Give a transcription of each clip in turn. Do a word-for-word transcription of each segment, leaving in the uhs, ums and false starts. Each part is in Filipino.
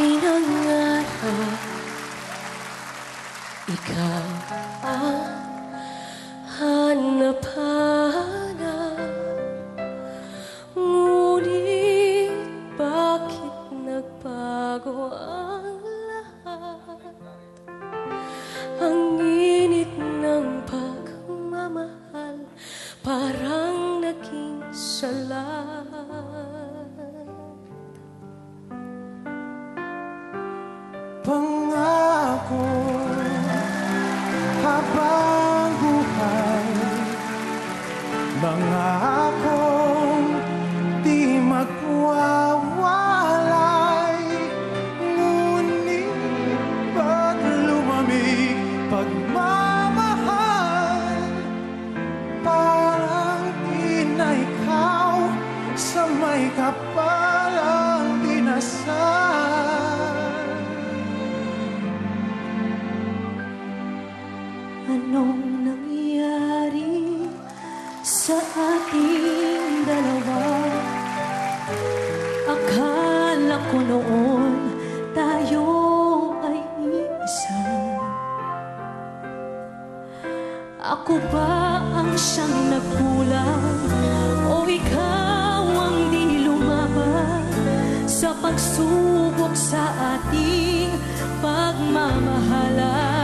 Pati ng araw, ikaw ang hanapanan. Ngunit bakit nagbago ang lahat? Ang init ng pagmamahal parang naging salat. Pangako habang buhay, mga akong di magwawalay. Ngunit ba't lumamig pagmamahal? Parang inaikaw sa may kapalang dinasal. Anong nangyari sa ating dalawa? Akala ko noon tayo ay isa. Ako ba ang siyang nagkulang o ikaw ang di lumabag sa pagsubok sa ating pagmamahalan?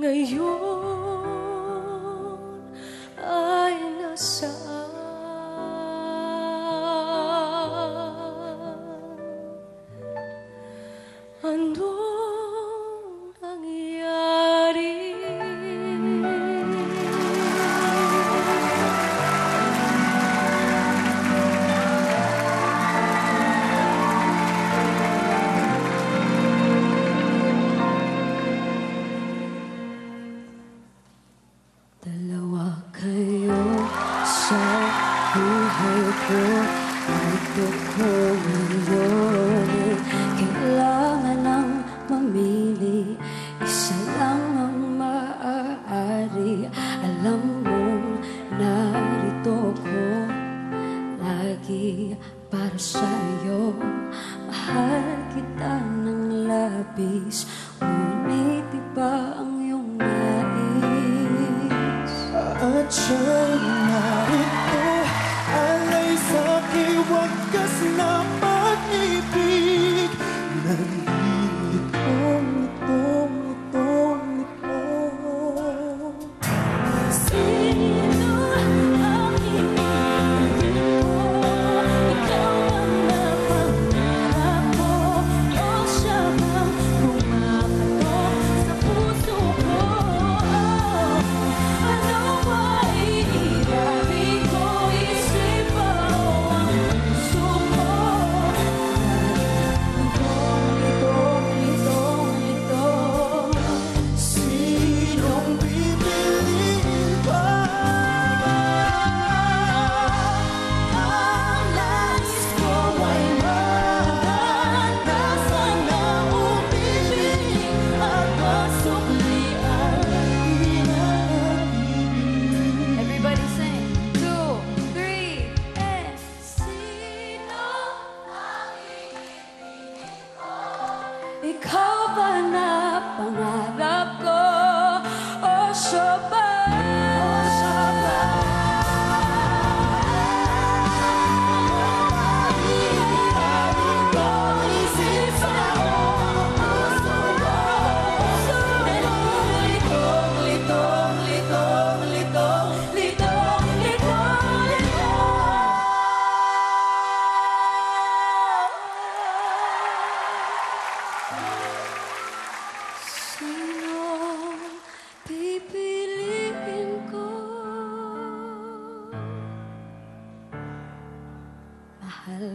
Ngayon ay nasaan? Anong nangyari? Dalawa kayo sa buhay ko, at ako ngayon ay kailangan ng mamili. Isa lang ang maaari. Alam mong narito ko lagi para sa'yo. Mahal kita ng labis, ngunit iba ang iyong nais. At siya'y narito, alay sa'king wagas na pag-ibig. Nalilitong, litong, litong, litong. Sino ang ibigin ko? Ikaw ang napangarap ko, o siya bang pumapatok sa puso ko? Ano? Why, I'll be going to sleep. Oh, I'm so cold. Mahal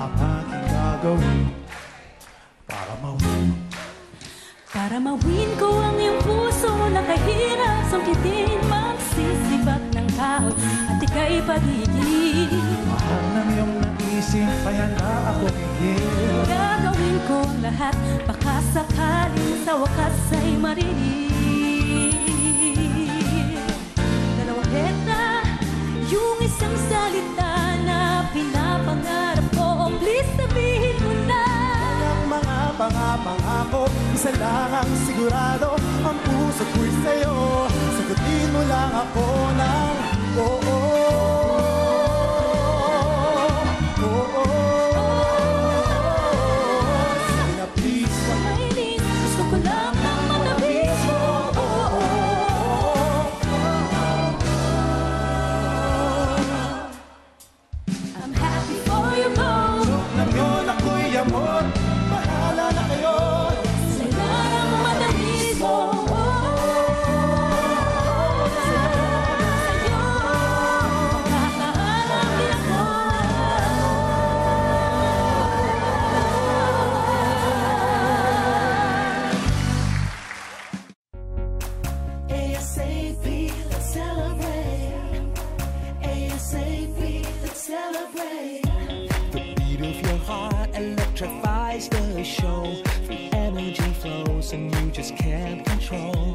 ang aking gagawin para mawin, para mawin ko ang iyong puso na kahirap sangkitin. Magsisibak ng kahoy at ika'y pag-igil. Mahal ng iyong naisip, kaya na ako higil. Gagawin ko lahat, baka sakaling sa wakas ay marinig. Yung isang salita na pinapangarap ko, oh please sabihin mo na. Ang mga pangapangako, isa lang ang sigurado, ang puso ko'y sa'yo. Sagutin mo lang ako ng oo, oo, oo, oo. Kaya please, kamainin, gusto ko lang ng matabis mo. Show, the energy flows and you just can't control.